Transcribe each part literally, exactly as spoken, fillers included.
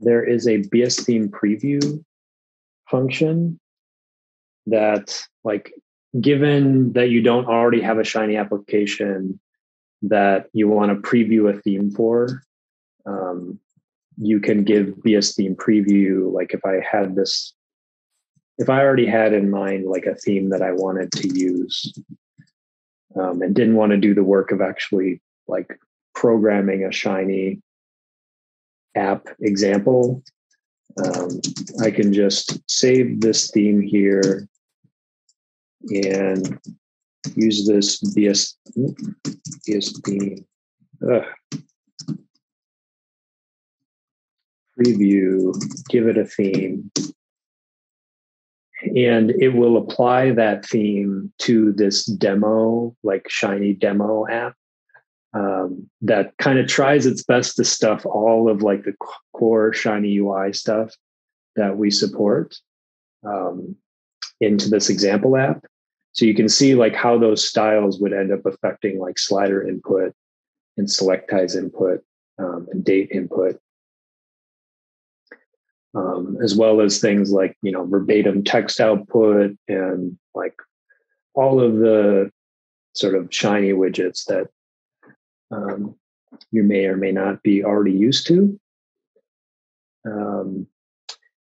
there is a BsTheme preview function that, like, given that you don't already have a Shiny application that you want to preview a theme for, um, you can give BsTheme preview. Like if I had this, if I already had in mind like a theme that I wanted to use um, and didn't want to do the work of actually like programming a Shiny app example, um, I can just save this theme here and use this bs bstheme preview, give it a theme, and it will apply that theme to this demo, like Shiny demo app um, that kind of tries its best to stuff all of like the core Shiny U I stuff that we support um, into this example app. So you can see like how those styles would end up affecting like slider input and selectize input um, and date input, um, as well as things like, you know, verbatim text output and like all of the sort of Shiny widgets that um, you may or may not be already used to. Um,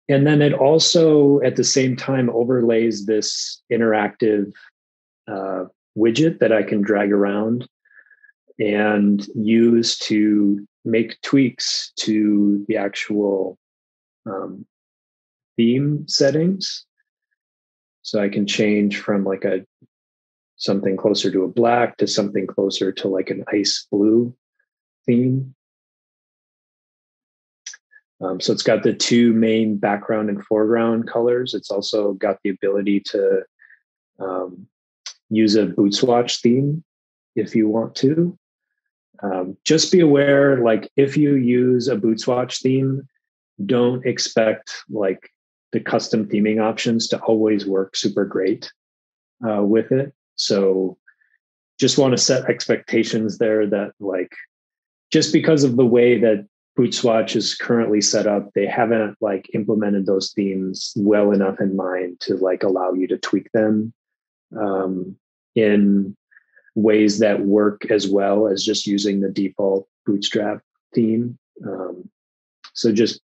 And then it also, at the same time, overlays this interactive uh, widget that I can drag around and use to make tweaks to the actual um, theme settings. So I can change from like a something closer to a black to something closer to like an ice blue theme. Um, so it's got the two main background and foreground colors. It's also got the ability to um, use a Bootswatch theme if you want to. Um, just be aware, like if you use a Bootswatch theme, don't expect like the custom theming options to always work super great uh, with it. So just want to set expectations there that like, just because of the way that Bootswatch is currently set up, they haven't like implemented those themes well enough in mind to like allow you to tweak them um, in ways that work as well as just using the default Bootstrap theme. Um, so just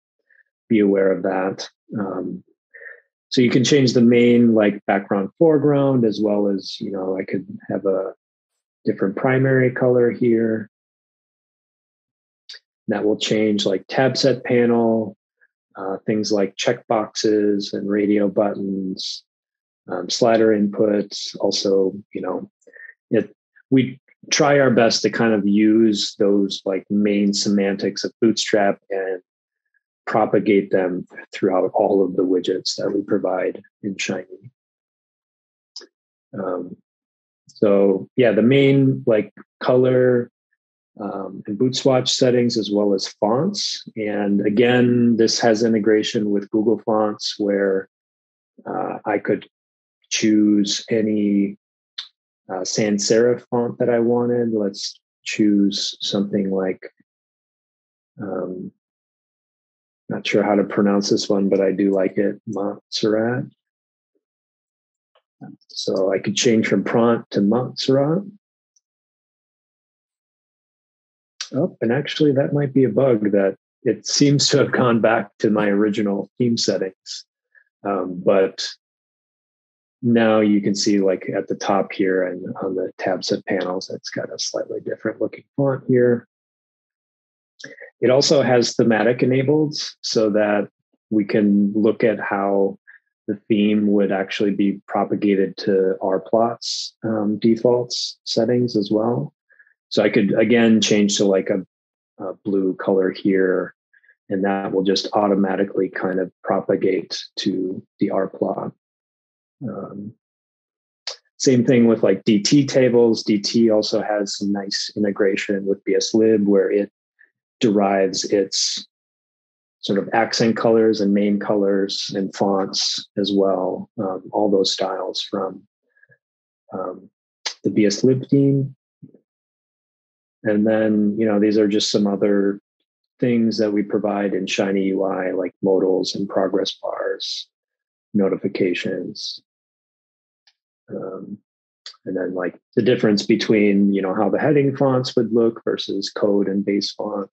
be aware of that. Um, so you can change the main like background foreground as well as, you know, I could have a different primary color here. That will change like tab set panel, uh, things like checkboxes and radio buttons, um, slider inputs. Also, you know, it, we try our best to kind of use those like main semantics of Bootstrap and propagate them throughout all of the widgets that we provide in Shiny. Um, so yeah, the main like color, Um, and Bootswatch settings, as well as fonts. And again, this has integration with Google Fonts where uh, I could choose any uh, sans serif font that I wanted. Let's choose something like, um, not sure how to pronounce this one, but I do like it, Montserrat. So I could change from Pront to Montserrat. Oh, and actually that might be a bug that it seems to have gone back to my original theme settings. Um, but now you can see like at the top here and on the tab set panels, it's got a slightly different looking font here. It also has thematic enabled so that we can look at how the theme would actually be propagated to our plots um, defaults settings as well. So I could, again, change to like a, a blue color here, and that will just automatically kind of propagate to the R plot. Um, same thing with like D T tables. D T also has some nice integration with BSLib where it derives its sort of accent colors and main colors and fonts as well, um, all those styles from um, the BSLib theme. And then, you know, these are just some other things that we provide in Shiny U I, like modals and progress bars, notifications. Um, and then like the difference between, you know, how the heading fonts would look versus code and base font.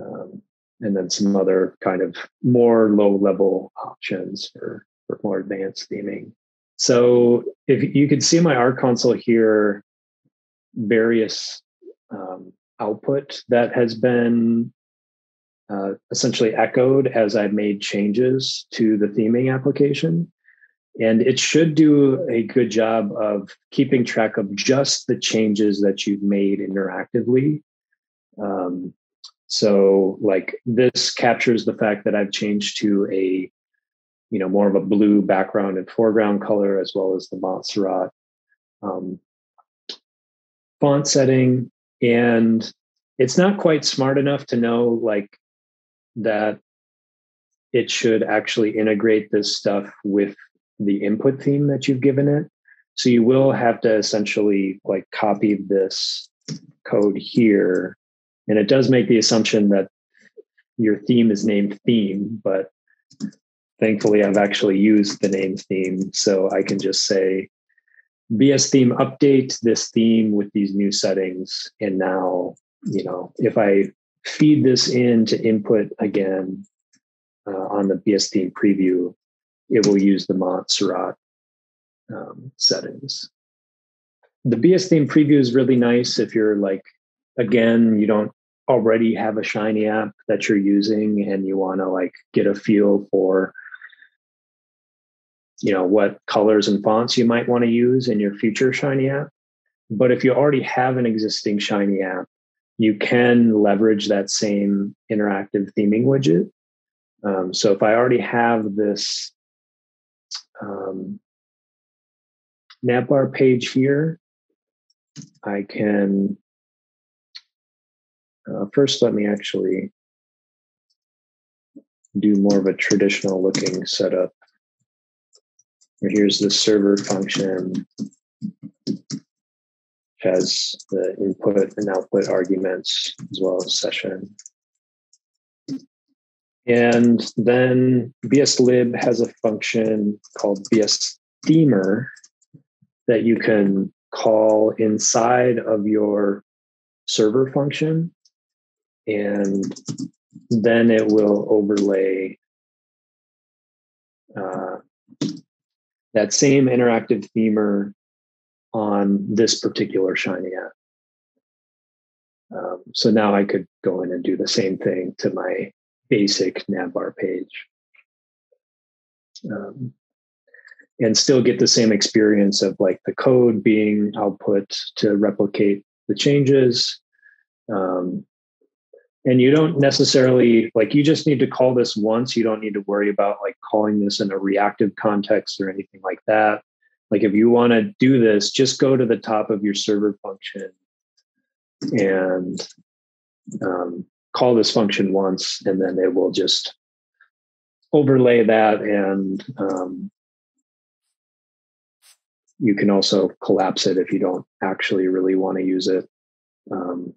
Um, and then some other kind of more low level options for, for more advanced theming. So if you could see my art console here, various um, output that has been uh, essentially echoed as I made changes to the theming application. And it should do a good job of keeping track of just the changes that you've made interactively. Um, so like this captures the fact that I've changed to a, you know, more of a blue background and foreground color, as well as the Montserrat um, font setting. And it's not quite smart enough to know like that it should actually integrate this stuff with the input theme that you've given it. So you will have to essentially like copy this code here. And it does make the assumption that your theme is named theme, but thankfully I've actually used the name theme. So I can just say BsTheme update this theme with these new settings. And now, you know, if I feed this into input again uh, on the BsTheme preview, it will use the Montserrat um, settings. The BsTheme preview is really nice if you're like, again, you don't already have a Shiny app that you're using and you want to like get a feel for, you know, what colors and fonts you might want to use in your future Shiny app. But if you already have an existing Shiny app, you can leverage that same interactive theming widget. Um, so if I already have this Um, Navbar page here, I can uh, first let me actually do more of a traditional looking setup. Here's the server function, which has the input and output arguments as well as session. And then BSLib has a function called bs_themer that you can call inside of your server function. And then it will overlay uh, that same interactive themer on this particular Shiny app. Um, so now I could go in and do the same thing to my basic Navbar page um, and still get the same experience of like the code being output to replicate the changes. Um, and you don't necessarily like, you just need to call this once. You don't need to worry about like calling this in a reactive context or anything like that. Like if you want to do this, just go to the top of your server function and um, call this function once, and then it will just overlay that. And um, you can also collapse it if you don't actually really want to use it. Um,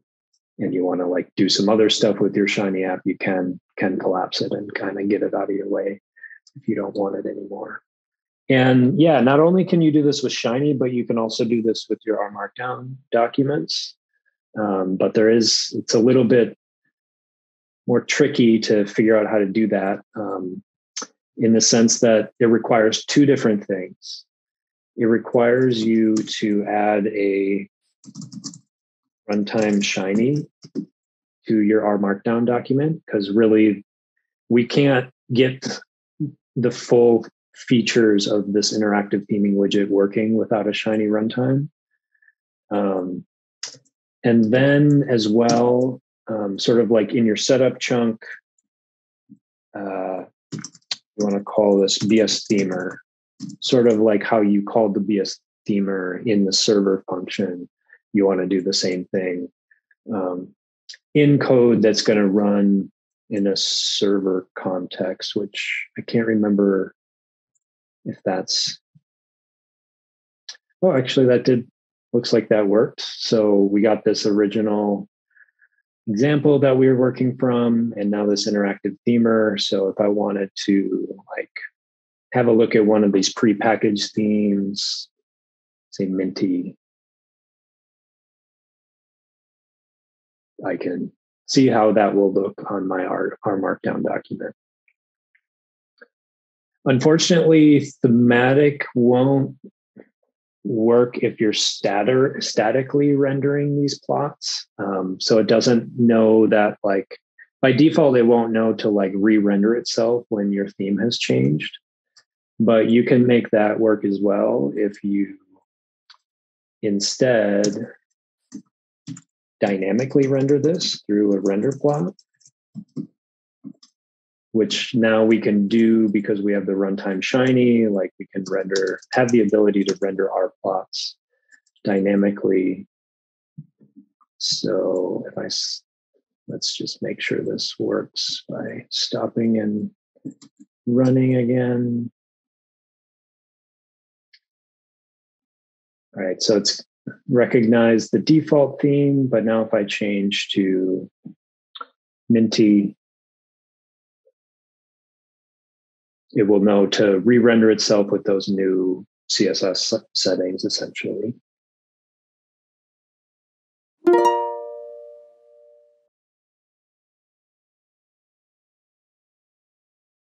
and you want to like do some other stuff with your Shiny app, you can, can collapse it and kind of get it out of your way if you don't want it anymore. And yeah, not only can you do this with Shiny, but you can also do this with your R Markdown documents. Um, but there is, it's a little bit more tricky to figure out how to do that um, in the sense that it requires two different things. It requires you to add a runtime Shiny to your R Markdown document, because really we can't get the full features of this interactive theming widget working without a Shiny runtime. Um, and then as well, Um, sort of like in your setup chunk, uh, you want to call this bs_themer, sort of like how you called the bs_themer in the server function. You want to do the same thing um, in code that's going to run in a server context, which I can't remember if that's. Oh, actually, that did looks like that worked. So we got this original example that we were working from, and now this interactive themer. So if I wanted to like have a look at one of these prepackaged themes, say Minty, I can see how that will look on my R, R Markdown document. Unfortunately, thematic won't work if you're static, statically rendering these plots. Um, so it doesn't know that, like, by default, it won't know to like re-render itself when your theme has changed. But you can make that work as well if you instead dynamically render this through a render plot, which now we can do because we have the runtime Shiny. Like we can render, have the ability to render our plots dynamically. So if I, let's just make sure this works by stopping and running again. All right, so it's recognized the default theme, but now if I change to Minty, it will know to re-render itself with those new C S S settings, essentially.